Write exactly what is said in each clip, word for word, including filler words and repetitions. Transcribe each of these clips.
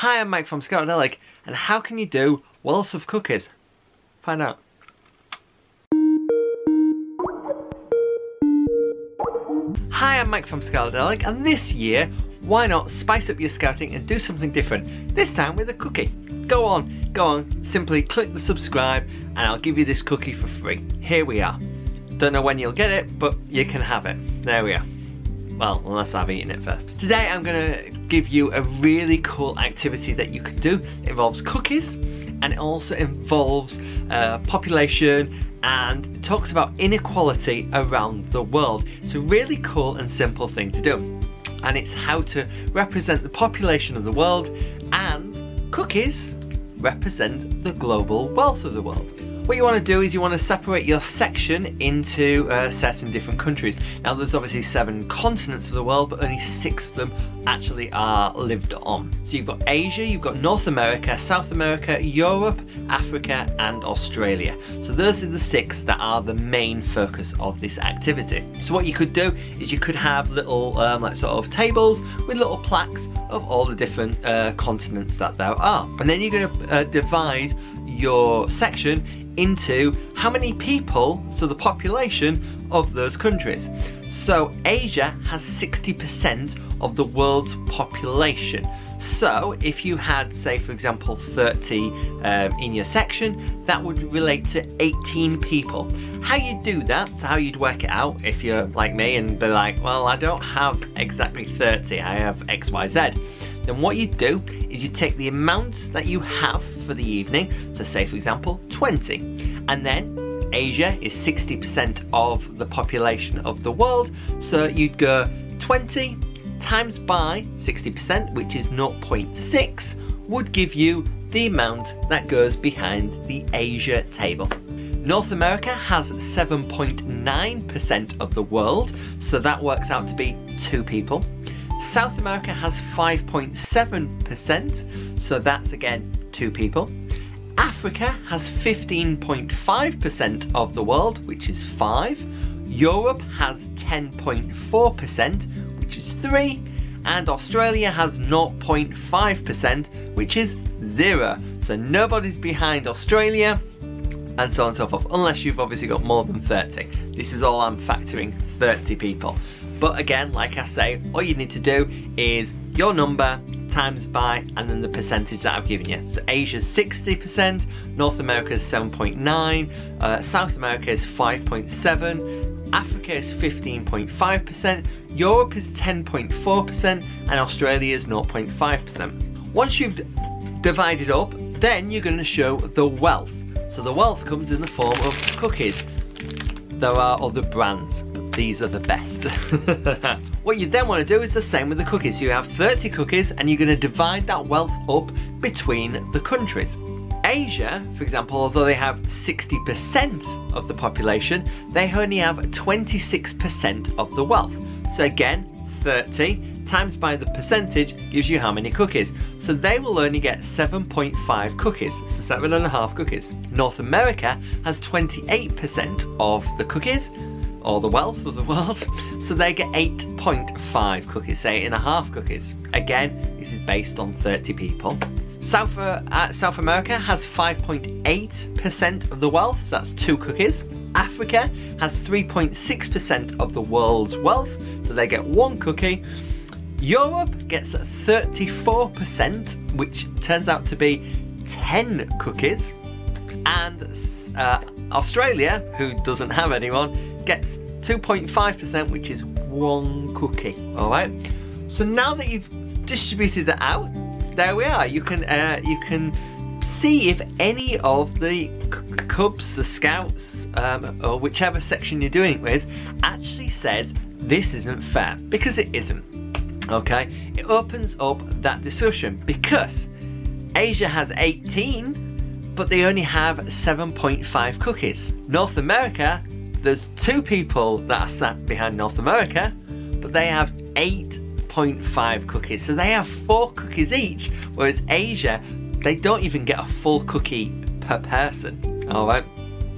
Hi, I'm Mike from Scoutadelic, and how can you do wealth of cookies? Find out. Hi, I'm Mike from Scoutadelic, and this year, why not spice up your scouting and do something different, this time with a cookie. Go on, go on, simply click the subscribe, and I'll give you this cookie for free. Here we are. Don't know when you'll get it, but you can have it. There we are. Well, unless I've eaten it first. Today I'm gonna give you a really cool activity that you can do. It involves cookies, and it also involves uh, population, and it talks about inequality around the world. It's a really cool and simple thing to do. And it's how to represent the population of the world, and cookies represent the global wealth of the world. What you want to do is you want to separate your section into uh, certain different countries. Now there's obviously seven continents of the world, but only six of them actually are lived on. So you've got Asia, you've got North America, South America, Europe, Africa and Australia. So those are the six that are the main focus of this activity. So what you could do is you could have little um, like sort of tables with little plaques of all the different uh, continents that there are. And then you're going to uh, divide your section into how many people, so the population of those countries. So Asia has sixty percent of the world's population. So if you had, say for example, thirty um, in your section, that would relate to eighteen people. How you do that, so how you'd work it out if you're like me and be like, well, I don't have exactly thirty, I have X Y Z. Then what you do is you take the amount that you have for the evening, so say for example twenty, and then Asia is sixty percent of the population of the world, so you'd go twenty times by sixty percent, which is zero point six, would give you the amount that goes behind the Asia table. North America has seven point nine percent of the world, so that works out to be two people. South America has five point seven percent, so that's again two people. Africa has fifteen point five percent of the world, which is five. Europe has ten point four percent, which is three. And Australia has zero point five percent, which is zero. So nobody's behind Australia, and so on and so forth, unless you've obviously got more than thirty. This is all I'm factoring, thirty people. But again, like I say, all you need to do is your number times by and then the percentage that I've given you. So Asia's sixty percent, North America's seven point nine, uh, South America is five point seven, Africa is fifteen point five percent, Europe is ten point four percent, and Australia is zero point five percent. Once you've divided up, then you're going to show the wealth. So the wealth comes in the form of cookies. There are other brands. These are the best. What you then want to do is the same with the cookies. You have thirty cookies and you're going to divide that wealth up between the countries. Asia, for example, although they have sixty percent of the population, they only have twenty-six percent of the wealth. So again, thirty times by the percentage gives you how many cookies. So they will only get seven point five cookies, so seven and a half cookies. North America has twenty-eight percent of the cookies, or the wealth of the world, so they get eight point five cookies, say eight and a half cookies. Again, this is based on thirty people. South, uh, South America has five point eight percent of the wealth, so that's two cookies. Africa has three point six percent of the world's wealth, so they get one cookie. Europe gets thirty-four percent, which turns out to be ten cookies. And uh, Australia, who doesn't have anyone, gets two point five percent, which is one cookie. All right, so now that you've distributed that out, there we are. You can uh, you can see if any of the cubs, the scouts, um, or whichever section you're doing it with actually says this isn't fair, because it isn't. Okay, it opens up that discussion, because Asia has eighteen, but they only have seven point five cookies. North America, there's two people that are sat behind North America, but they have eight point five cookies. So they have four cookies each, whereas Asia, they don't even get a full cookie per person. All right.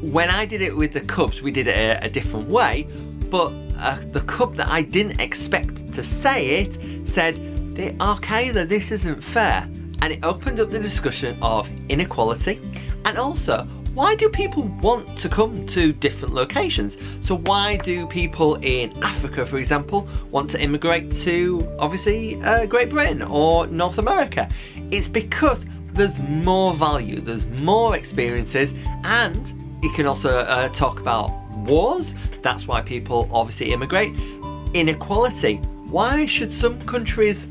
When I did it with the cubs, we did it a, a different way, but uh, the cub that I didn't expect to say it said, "Okay, this isn't fair." And and it opened up the discussion of inequality and also why do people want to come to different locations? So why do people in Africa, for example, want to immigrate to, obviously, uh, Great Britain or North America? It's because there's more value, there's more experiences, and you can also uh, talk about wars. That's why people obviously immigrate. Inequality. Why should some countries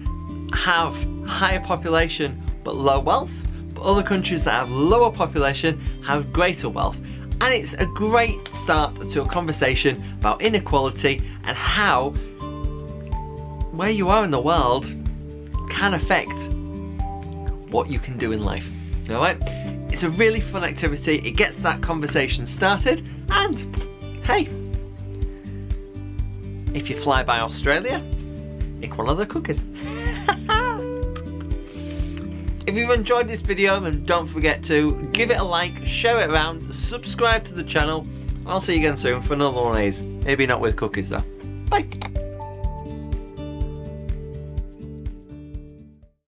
have higher population but low wealth? Other countries that have lower population have greater wealth, and it's a great start to a conversation about inequality and how where you are in the world can affect what you can do in life. All right, it's a really fun activity. It gets that conversation started, and hey, if you fly by Australia, make one of the cookies. If you've enjoyed this video, then don't forget to give it a like, share it around, subscribe to the channel, and I'll see you again soon for another one of these. Maybe not with cookies though. Bye!